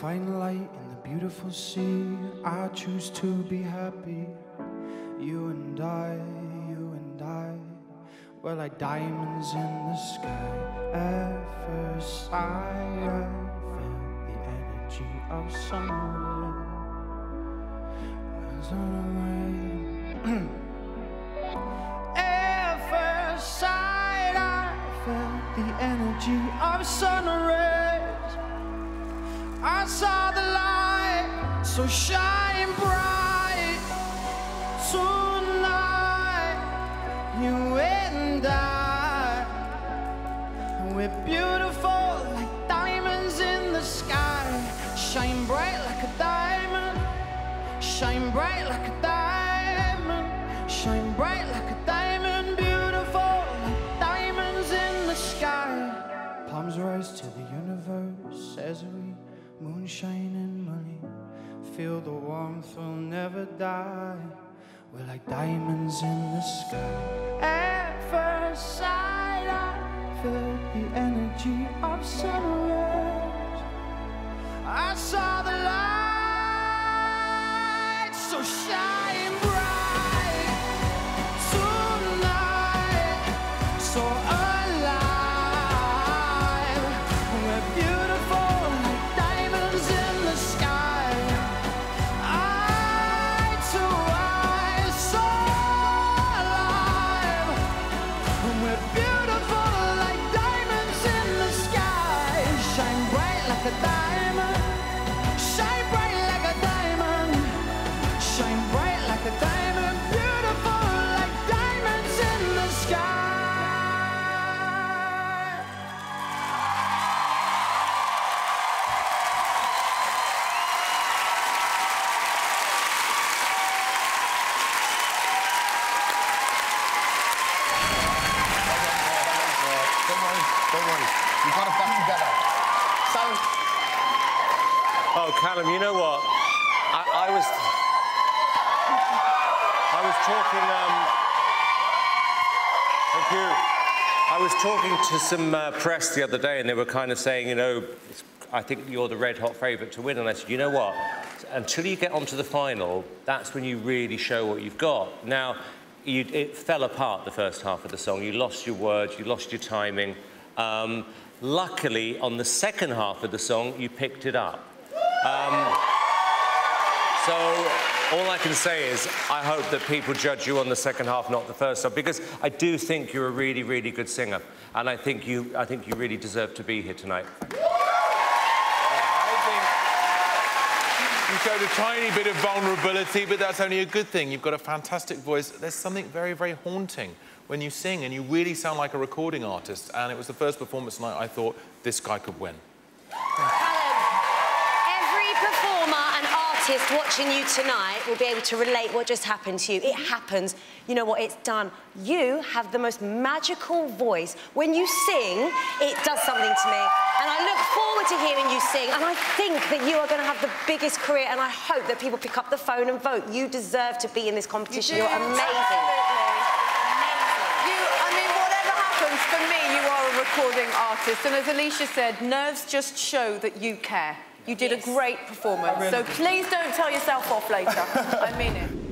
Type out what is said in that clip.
find light in the beautiful sea. I choose to be happy. You and I, we're like diamonds in the sky. At first sight, I felt the energy of someone was on away. The energy of sun rays. I saw the light so shine bright. Tonight, you and I, we're beautiful like diamonds in the sky. Shine bright like a diamond. Shine bright like a diamond. Shine bright like a diamond. Palms rise to the universe as we moonshine and money. Feel the warmth, we'll never die. We're like diamonds in the sky. At first sight, I felt the energy of sunrise. I saw the light so shine bright tonight. So oh, Calum, you know what? I was talking. Thank you. I was talking to some press the other day, and they were kind of saying, you know, I think you're the red-hot favourite to win. And I said, you know what? Until you get onto the final, that's when you really show what you've got. Now, it fell apart the first half of the song. You lost your words. You lost your timing. Luckily, on the second half of the song, you picked it up. So all I can say is I hope that people judge you on the second half, not the first half, because I do think you're a really, really good singer, and I think you really deserve to be here tonight. You showed a tiny bit of vulnerability, but that's only a good thing. You've got a fantastic voice. There's something very, very haunting when you sing, and you really sound like a recording artist. And it was the first performance night I thought, this guy could win. Every performer and artist watching you tonight will be able to relate what just happened to you. It happens. You know what? It's done. You have the most magical voice. When you sing, it does something to me. And I look forward to hearing you sing, and I think that you are going to have the biggest career, and I hope that people pick up the phone and vote. You deserve to be in this competition. You're amazing. You, I mean, whatever happens, for me, you are a recording artist, and as Alicia said, nerves just show that you care. You did a great performance, so please don't tell yourself off later. I mean it.